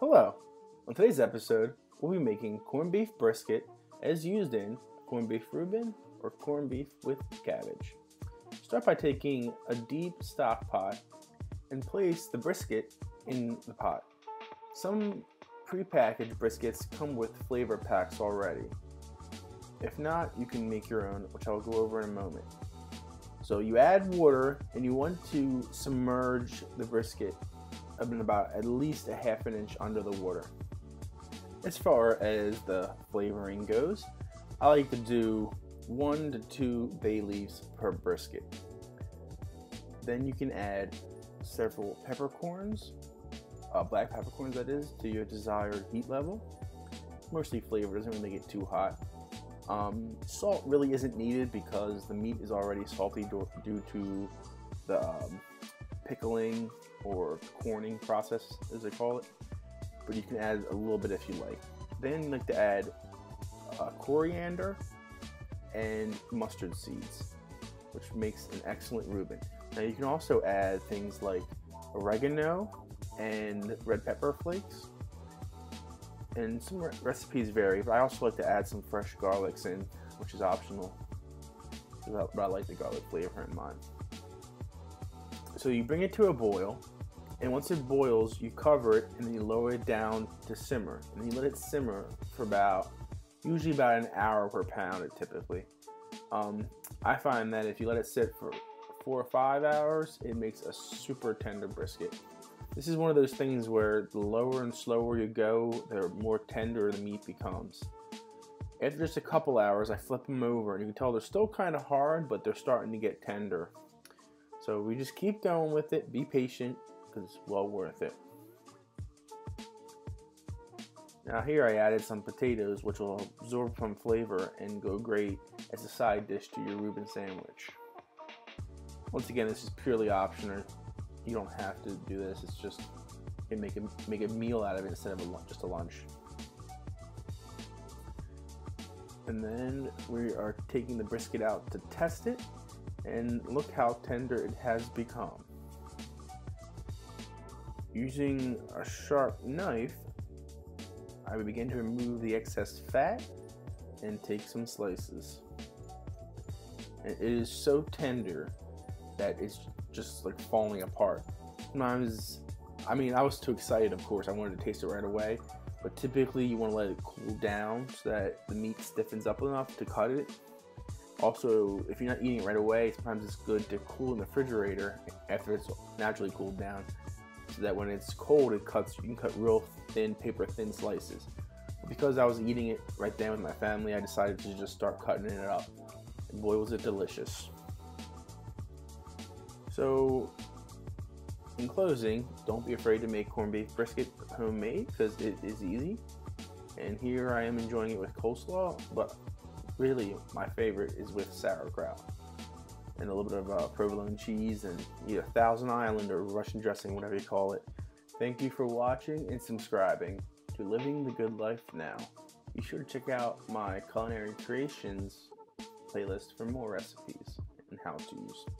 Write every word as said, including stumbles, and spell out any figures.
Hello! On today's episode, we'll be making corned beef brisket as used in corned beef Rueben or corned beef with cabbage. Start by taking a deep stock pot and place the brisket in the pot. Some prepackaged briskets come with flavor packs already. If not, you can make your own, which I'll go over in a moment. So you add water and you want to submerge the brisket about at least a half an inch under the water. As far as the flavoring goes, I like to do one to two bay leaves per brisket. Then you can add several peppercorns, uh, black peppercorns that is, to your desired heat level. Mostly flavor, doesn't really get too hot. Um, salt really isn't needed because the meat is already salty due to the um, pickling or corning process, as they call it, but you can add a little bit if you like. Then you like to add uh, coriander and mustard seeds, which makes an excellent Reuben. Now you can also add things like oregano and red pepper flakes, and some re recipes vary, but I also like to add some fresh garlics in, which is optional, but I like the garlic flavor in mine. So you bring it to a boil, and once it boils, you cover it and then you lower it down to simmer. And then you let it simmer for about, usually about an hour per pound typically. Um, I find that if you let it sit for four or five hours, it makes a super tender brisket. This is one of those things where the lower and slower you go, the more tender the meat becomes. After just a couple hours, I flip them over and you can tell they're still kind of hard, but they're starting to get tender. So we just keep going with it, be patient, because it's well worth it. Now here I added some potatoes, which will absorb some flavor and go great as a side dish to your Reuben sandwich. Once again, this is purely optional. You don't have to do this, it's just you make a, make a meal out of it instead of a, just a lunch. And then we are taking the brisket out to test it. And look how tender it has become. Using a sharp knife, I would begin to remove the excess fat and take some slices. And it is so tender that it's just like falling apart. I was, I mean, I was too excited, of course. I wanted to taste it right away, but typically you want to let it cool down so that the meat stiffens up enough to cut it. Also, if you're not eating it right away, sometimes it's good to cool in the refrigerator after it's naturally cooled down, so that when it's cold, it cuts. You can cut real thin, paper-thin slices. But because I was eating it right then with my family, I decided to just start cutting it up, and boy, was it delicious! So, in closing, don't be afraid to make corned beef brisket homemade because it is easy. And here I am enjoying it with coleslaw, but really, my favorite is with sauerkraut and a little bit of uh, provolone cheese and either Thousand Island or Russian dressing, whatever you call it. Thank you for watching and subscribing to Living the Good Life Now. Be sure to check out my Culinary Creations playlist for more recipes and how-tos.